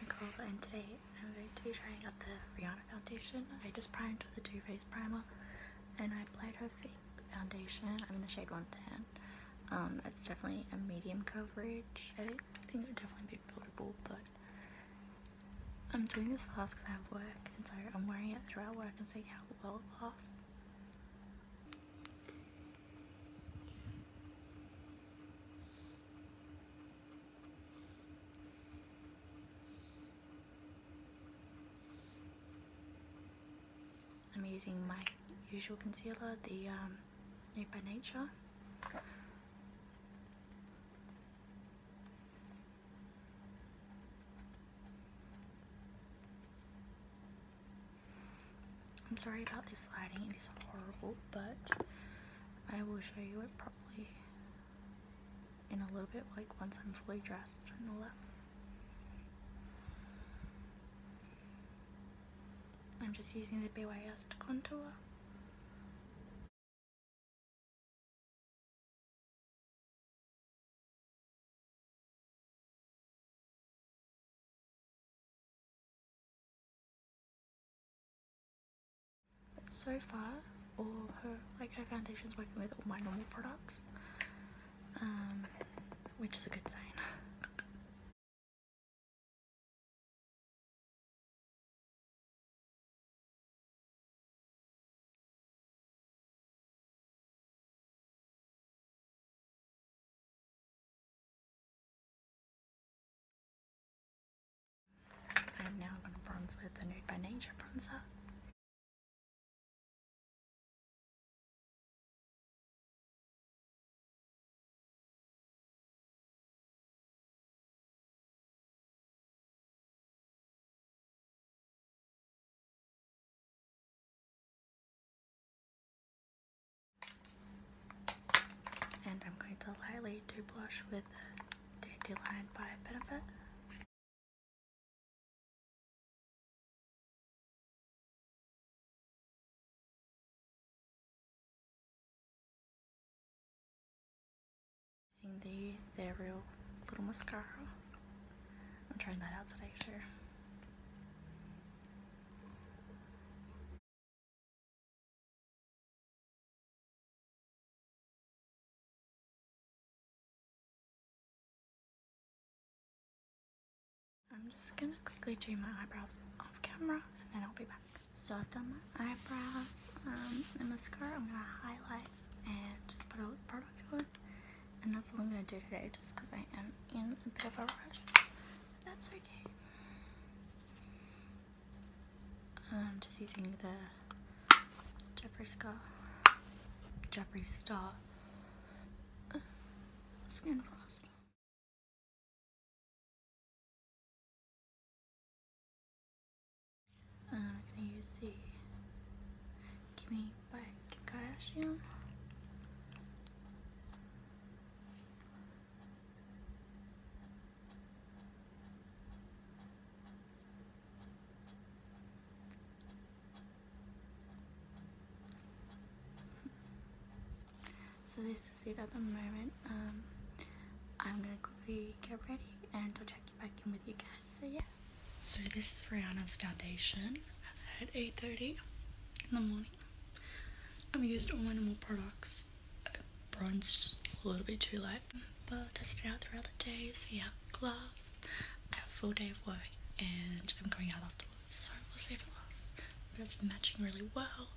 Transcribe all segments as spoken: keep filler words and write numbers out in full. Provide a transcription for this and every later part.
Nicole, and today I'm going to be trying out the Rihanna foundation. I just primed with a Too Faced primer and I applied her foundation. I'm in the shade one ten. Um, it's definitely a medium coverage. I think it would definitely be buildable, but I'm doing this fast because I have work, and so I'm wearing it throughout work and seeing how well it lasts. I'm using my usual concealer, the um, Nude by Nature. I'm sorry about this lighting, it is horrible, but I will show you it properly in a little bit, like once I'm fully dressed and all that. I'm just using the B Y S to contour. So far, all her like her foundation's working with all my normal products, um, which is a good sign. I'm now going to bronze with the Nude by Nature bronzer. So lightly do blush with Dandelion by Benefit. Using the their real little mascara. I'm trying that out today too. I'm just gonna quickly do my eyebrows off camera and then I'll be back. So I've done my eyebrows um, and mascara. I'm gonna highlight and just put a lip product on, and that's all I'm gonna do today just because I am in a bit of a rush. That's okay. I'm just using the Jeffree Star, Jeffree Star uh, Skin Frost. Um, I'm going to use the Kimi by Kim Kardashian. So this is it at the moment. Um, I'm going to quickly get ready and I'll check you back in with you guys. So yeah. So this is Rihanna's foundation at eight thirty in the morning. I've used all my normal products. I bronzed a little bit too light, but I'll test it out throughout the day, see how it lasts. I have a full day of work and I'm going out afterwards, so we'll see if it lasts. But it's matching really well.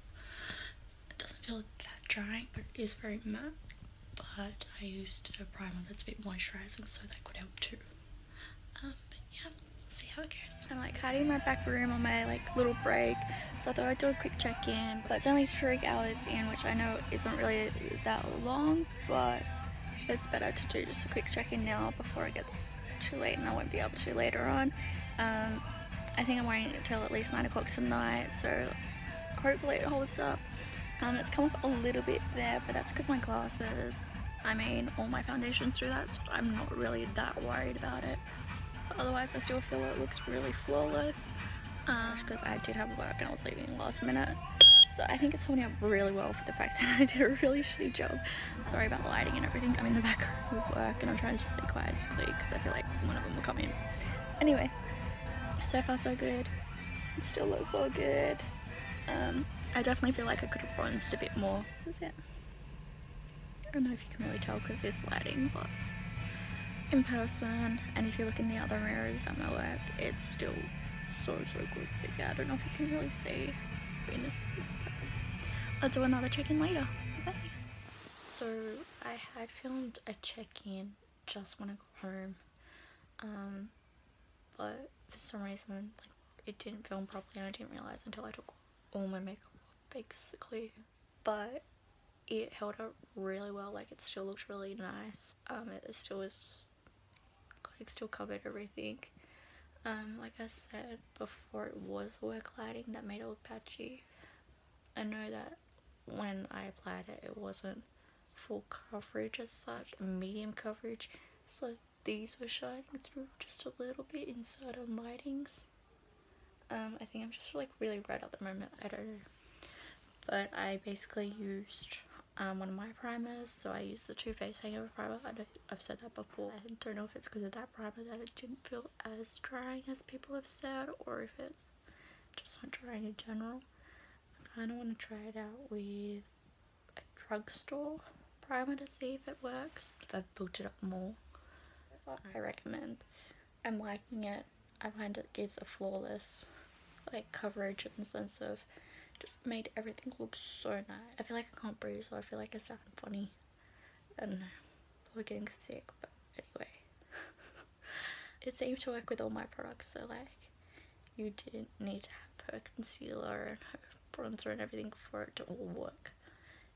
It doesn't feel that drying, but it is very matte. But I used a primer that's a bit moisturizing, so that could help too. Um, but yeah. See how it goes. I'm like hiding in my back room on my like little break, so I thought I'd do a quick check-in, but it's only three hours in, which I know isn't really that long, but it's better to do just a quick check-in now before it gets too late and I won't be able to later on. um, I think I'm wearing it until at least nine o'clock tonight, so hopefully it holds up. Um, it's come off a little bit there, but that's because my glasses. I mean, all my foundations do that, so I'm not really that worried about it. Otherwise, I still feel it looks really flawless, because um, I did have work and I was leaving last minute. So I think it's holding up really well for the fact that I did a really shitty job. Sorry about the lighting and everything. I'm in the back room of work and I'm trying to just be quiet because I feel like one of them will come in. Anyway, So far so good. It still looks all good. Um, I definitely feel like I could have bronzed a bit more. This is it. I don't know if you can really tell because there's lighting, but in person, and if you look in the other mirrors at my work, it's still so, so good. But yeah, I don't know if you can really see. I'll do another check-in later. Bye. So I had filmed a check-in just when I got home, um, but for some reason, like, it didn't film properly, and I didn't realise until I took all my makeup off, basically. But it held up really well. Like, it still looked really nice. Um, it still was, like, still covered everything. Um, like I said before, it was work lighting that made it look patchy. I know that when I applied it, it wasn't full coverage as such, medium coverage, so these were shining through just a little bit in certain lightings. Um, I think I'm just like really red at the moment, I don't know. But I basically used um, one of my primers, so I used the Too Faced Hangover Primer. I know I've said that before. I don't know if it's because of that primer that it didn't feel as drying as people have said, or if it's just not drying in general. I kind of want to try it out with a drugstore primer to see if it works, if I've built it up more. I recommend. I'm liking it. I find it gives a flawless like coverage in the sense of just made everything look so nice. I feel like I can't breathe, so I feel like I sound funny. I don't know, probably getting sick, but anyway. It seemed to work with all my products, so like you didn't need to have her concealer and her bronzer and everything for it to all work,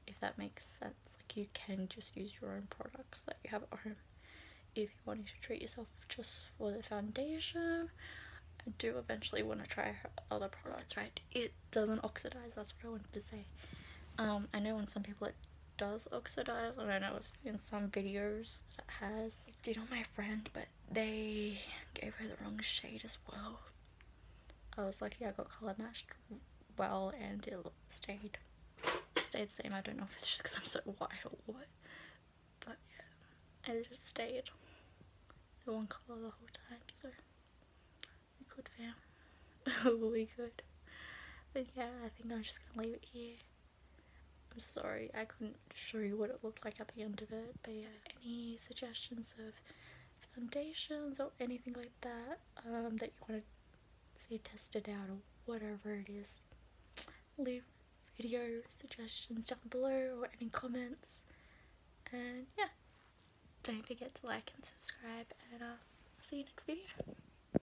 if that makes sense. Like, you can just use your own products that you have at home. If you wanted to treat yourself just for the foundation, I do eventually want to try her other products, right? It doesn't oxidize, that's what I wanted to say. Um, I know on some people it does oxidize, and I know I've seen some videos that it has. I did on my friend, but they gave her the wrong shade as well. I was lucky I got colour matched well, and it stayed, stayed the same. I don't know if it's just because I'm so wide or what, but yeah. And it just stayed the one colour the whole time, so we good, fam. We good. But yeah, I think I'm just gonna leave it here. I'm sorry I couldn't show you what it looked like at the end of it, but yeah, any suggestions of foundations or anything like that um, that you want to see tested out or whatever it is, leave video suggestions down below or any comments, and yeah. Don't forget to like and subscribe, and uh, I'll see you next video.